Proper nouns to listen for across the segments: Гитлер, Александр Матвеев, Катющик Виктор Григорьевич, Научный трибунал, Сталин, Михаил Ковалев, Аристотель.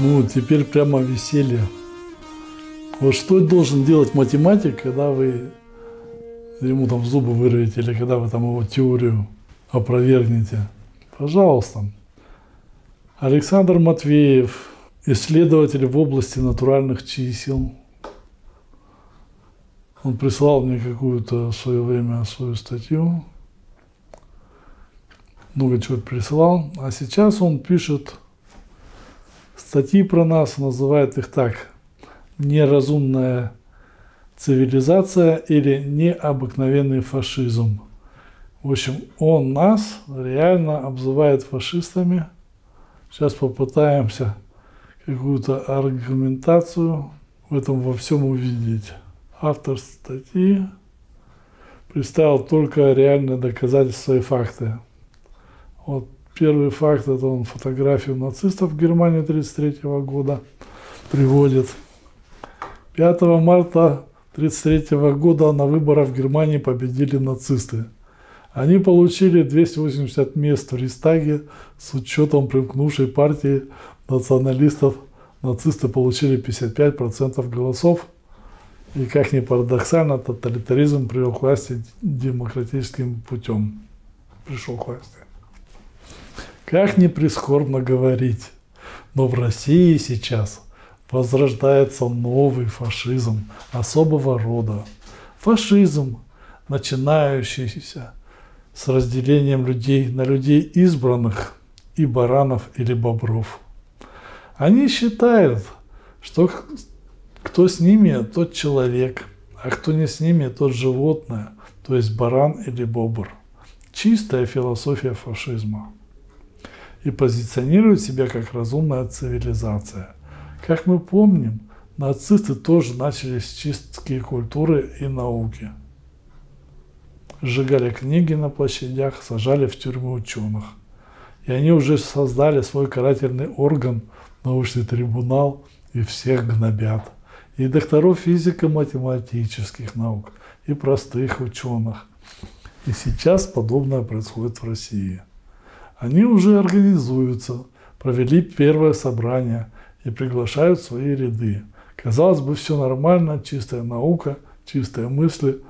Ну, теперь прямо веселье. Вот что должен делать математик, когда вы ему там зубы вырвете, или когда вы там его теорию опровергнете? Пожалуйста. Александр Матвеев, исследователь в области натуральных чисел. Он прислал мне какую-то в свое время свою статью. Много чего прислал. А сейчас он пишет статьи про нас, называет их так: «Неразумная цивилизация» или «Необыкновенный фашизм». В общем, он нас реально обзывает фашистами. Сейчас попытаемся какую-то аргументацию в этом во всем увидеть. Автор статьи представил только реальные доказательства и факты. Вот первый факт, это он фотографию нацистов в Германии 1933 года приводит. 5 марта 1933 года на выборах в Германии победили нацисты. Они получили 280 мест в Рейхстаге с учетом примкнувшей партии националистов. Нацисты получили 55% голосов. И, как ни парадоксально, тоталитаризм привел к власти демократическим путем. Пришел к власти. Как ни прискорбно говорить, но в России сейчас возрождается новый фашизм особого рода. Фашизм, начинающийся с разделением людей на людей избранных и баранов или бобров. Они считают, что кто с ними, тот человек, а кто не с ними, тот животное, то есть баран или бобр. Чистая философия фашизма. И позиционирует себя как разумная цивилизация. Как мы помним, нацисты тоже начали с чистки культуры и науки. Сжигали книги на площадях, сажали в тюрьмы ученых. И они уже создали свой карательный орган, научный трибунал, и всех гнобят. И докторов физико-математических наук, и простых ученых. И сейчас подобное происходит в России. Они уже организуются, провели первое собрание и приглашают в свои ряды. Казалось бы, все нормально, чистая наука, чистые мысли.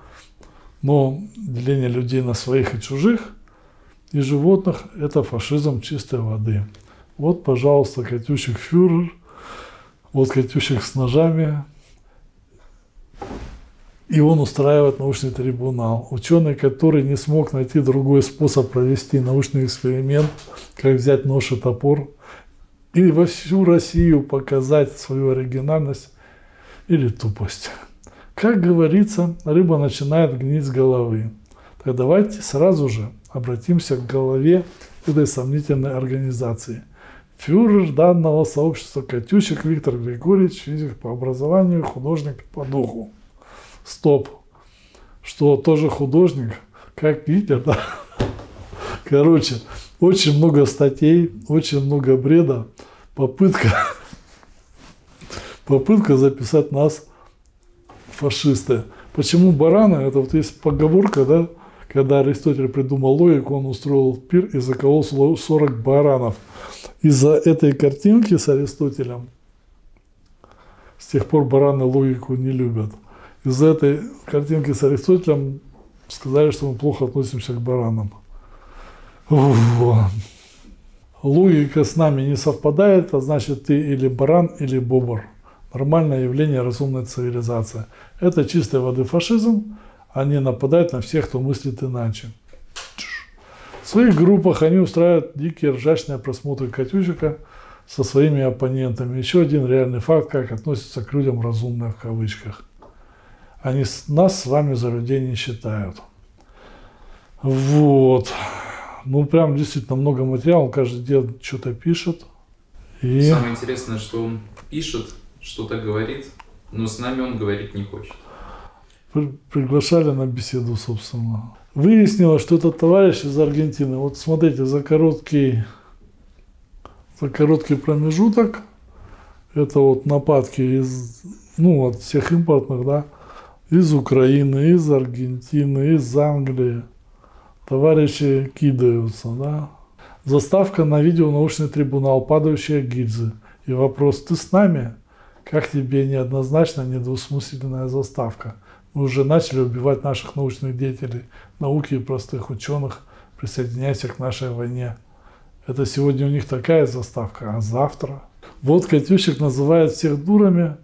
Но деление людей на своих и чужих, и животных – это фашизм чистой воды. Вот, пожалуйста, Катющик фюрер, вот Катющик с ножами. И он устраивает научный трибунал. Ученый, который не смог найти другой способ провести научный эксперимент, как взять нож и топор, и во всю Россию показать свою оригинальность или тупость. Как говорится, рыба начинает гнить с головы. Так давайте сразу же обратимся к голове этой сомнительной организации. Фюрер данного сообщества Катющик Виктор Григорьевич, физик по образованию, художник по духу. Стоп. Что, тоже художник? Как Гитлер, да? Короче, очень много статей, очень много бреда. Попытка записать нас фашисты. Почему бараны? Это вот есть поговорка, да? Когда Аристотель придумал логику, он устроил пир и заколол 40 баранов. Из-за этой картинки с Аристотелем с тех пор бараны логику не любят. Из-за этой картинки с Аристотелем сказали, что мы плохо относимся к баранам. Логика с нами не совпадает, а значит, ты или баран, или бобр. Нормальное явление разумной цивилизации. Это чистой воды фашизм. Они нападают на всех, кто мыслит иначе. В своих группах они устраивают дикие ржачные просмотры Катющика со своими оппонентами. Еще один реальный факт, как относятся к людям разумные в кавычках. Они нас с вами за людей не считают. Вот. Ну, прям действительно много материала. Он каждый день что-то пишет. И... самое интересное, что он пишет, что-то говорит, но с нами он говорить не хочет. Приглашали на беседу, собственно. Выяснилось, что этот товарищ из Аргентины, вот смотрите, за короткий промежуток, это вот нападки из, ну, от всех импортных, да, из Украины, из Аргентины, из Англии. Товарищи кидаются, да. Заставка на видео «Научный трибунал», падающие гильзы. И вопрос «Ты с нами?» Как тебе неоднозначная, недвусмысленная заставка? Мы уже начали убивать наших научных деятелей, науки и простых ученых. Присоединяйся к нашей войне. Это сегодня у них такая заставка, а завтра? Вот Катющик называет всех дурами.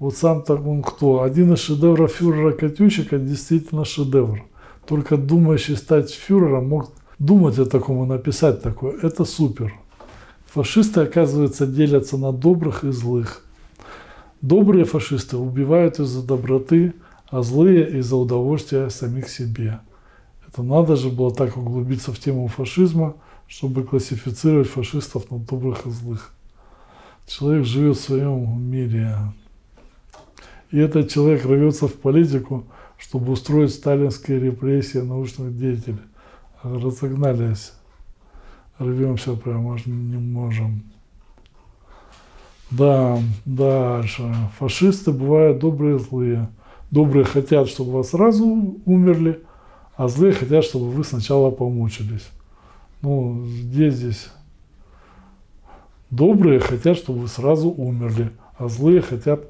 Вот сам-то он кто? Один из шедевров фюрера Катющика действительно шедевр. Только думающий стать фюрером мог думать о таком и написать такое. Это супер. Фашисты, оказывается, делятся на добрых и злых. Добрые фашисты убивают из-за доброты, а злые из-за удовольствия самих себе. Это надо же было так углубиться в тему фашизма, чтобы классифицировать фашистов на добрых и злых. Человек живет в своем мире. И этот человек рвется в политику, чтобы устроить сталинские репрессии научных деятелей. Разогнались. Рвемся прямо, аж не можем. Да, дальше. Фашисты бывают добрые и злые. Добрые хотят, чтобы вы сразу умерли, а злые хотят, чтобы вы сначала помучились. Ну, где здесь? Добрые хотят, чтобы вы сразу умерли, а злые хотят,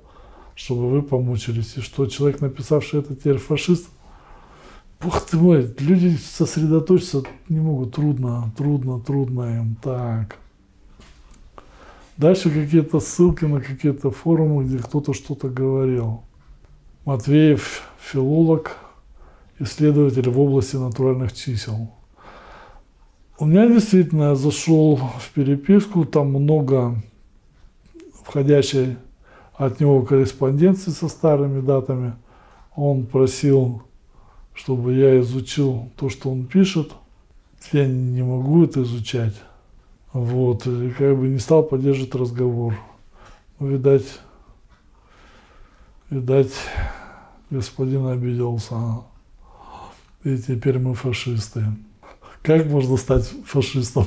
чтобы вы помучились. И что, человек, написавший это, теперь фашист? Бог ты мой, люди сосредоточиться не могут. Трудно им. Так. Дальше какие-то ссылки на какие-то форумы, где кто-то что-то говорил. Матвеев – филолог, исследователь в области натуральных чисел. У меня действительно, я зашел в переписку, там много входящей от него корреспонденции со старыми датами. Он просил, чтобы я изучил то, что он пишет. Я не могу это изучать. Вот, и как бы не стал поддерживать разговор. Видать, господин обиделся. И теперь мы фашисты. Как можно стать фашистом?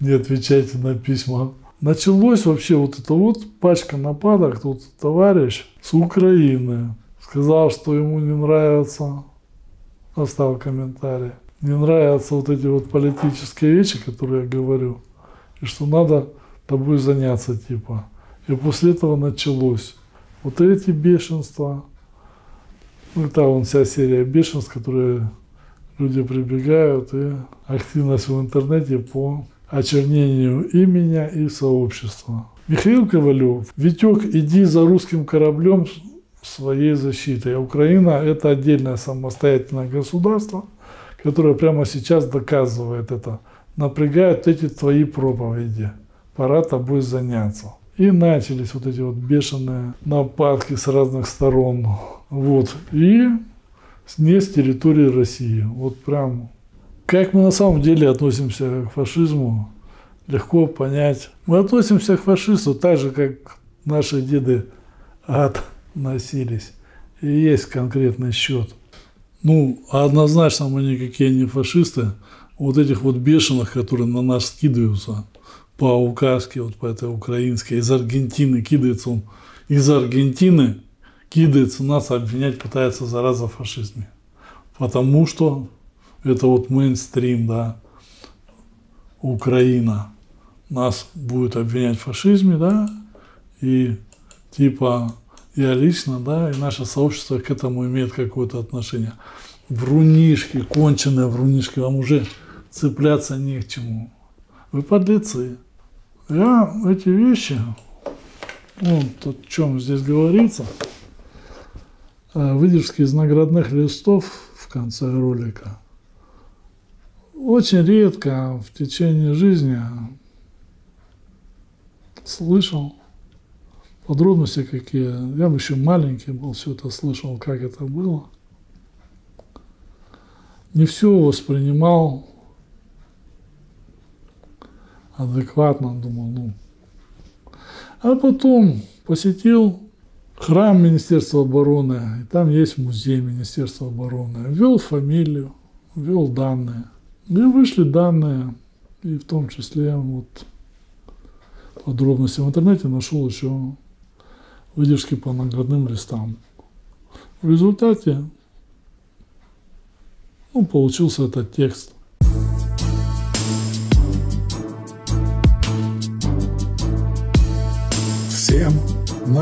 Не отвечайте на письма. Началось вообще вот это вот пачка нападок. Тут товарищ с Украины сказал, что ему не нравится. Оставил комментарий. Не нравятся вот эти вот политические вещи, которые я говорю, и что надо тобой заняться, типа. И после этого началось вот эти бешенства. Ну, это вон вся серия бешенств, которые люди прибегают, и активность в интернете по очернению и меня, и сообщества. Михаил Ковалев. Витек, иди за русским кораблем своей защиты. Украина – это отдельное самостоятельное государство, которая прямо сейчас доказывает это. Напрягают эти твои проповеди. Пора тобой заняться. И начались вот эти вот бешеные нападки с разных сторон. Вот. И не с территории России. Вот прям. Как мы на самом деле относимся к фашизму, легко понять. Мы относимся к фашисту так же, как наши деды относились. И есть конкретный счет. Ну, однозначно мы никакие не фашисты. Вот этих вот бешеных, которые на нас кидаются по указке, вот по этой украинской, из Аргентины кидается он. Из Аргентины кидается нас, обвинять пытается, зараза, в фашизме. Потому что это вот мейнстрим, да, Украина нас будет обвинять в фашизме, да, и типа... Я лично, да, и наше сообщество к этому имеет какое-то отношение. Врунишки, конченые врунишки, вам уже цепляться не к чему. Вы подлецы. Я эти вещи, вот о чем здесь говорится, выдержки из наградных листов в конце ролика. Очень редко в течение жизни слышал. Подробности какие. Я еще маленький был, все это слышал, как это было. Не все воспринимал адекватно, думал, ну. А потом посетил храм Министерства обороны, и там есть музей Министерства обороны. Ввел фамилию, ввел данные. И вышли данные, и в том числе вот подробности в интернете нашел еще выдержки по наградным листам. В результате, ну, получился этот текст.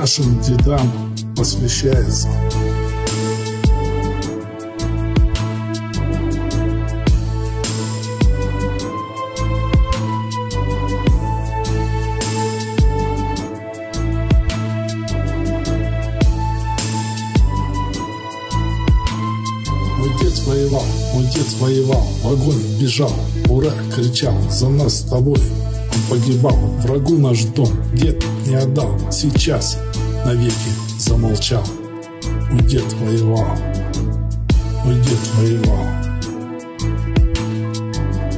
нашим дедам посвящается. Мой дед воевал, в огонь бежал, ура, кричал, за нас с тобой. Он погибал, врагу наш дом дед не отдал, сейчас навеки замолчал. Мой дед воевал, мой дед воевал.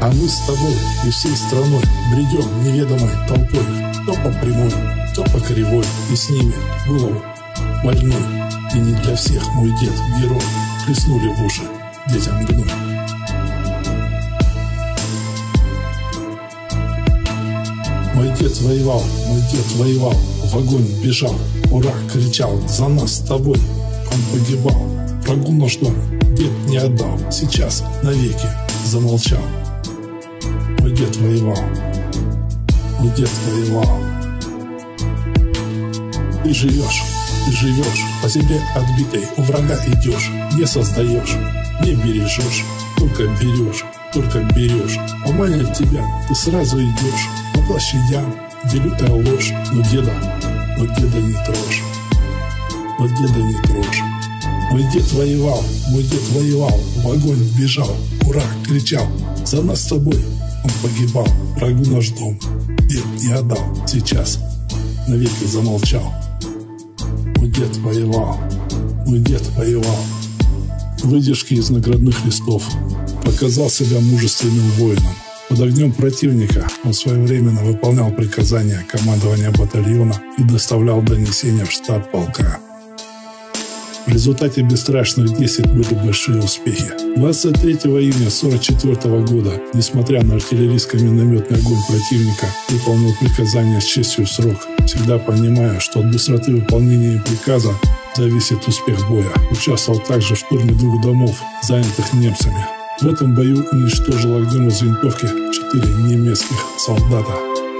А мы с тобой и всей страной бредем неведомой толпой, то по прямой, то по кривой, и с ними голову больной. И не для всех мой дед герой, хлестнули в уши детям гной. Мой дед воевал, в огонь бежал, ура, кричал, за нас с тобой. Он погибал, врагу наш дом дед не отдал, сейчас навеки замолчал. Мой дед воевал, мой дед воевал. Ты живешь, по себе отбитой, у врага идешь, не создаешь, не бережешь, только берешь, обманет тебя, ты сразу идешь, по площадям, где лютая ложь, но деда не трожь, но деда не трожь. Мой дед воевал, в огонь бежал, ура, кричал, за нас с тобой, он погибал, врагу наш дом дед не отдал, сейчас навеки замолчал. Мой дед воевал, мой дед воевал. Выдержки из наградных листов. Показал себя мужественным воином. Под огнем противника он своевременно выполнял приказания командования батальона и доставлял донесения в штаб полка. В результате бесстрашных 10 были большие успехи. 23 июня 1944 года, несмотря на артиллерийско-минометный огонь противника, выполнил приказание с честью в срок, всегда понимая, что от быстроты выполнения приказа зависит успех боя. Участвовал также в штурме 2 домов, занятых немцами. В этом бою уничтожил огнем из винтовки 4 немецких солдата.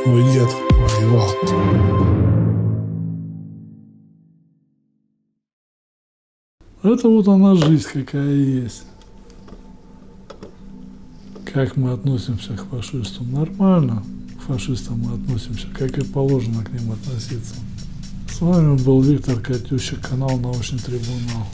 Мой дед воевал. Это вот она жизнь, какая есть. Как мы относимся к фашистам? Нормально к фашистам мы относимся, как и положено к ним относиться. С вами был Виктор Катющик, канал «Научный трибунал».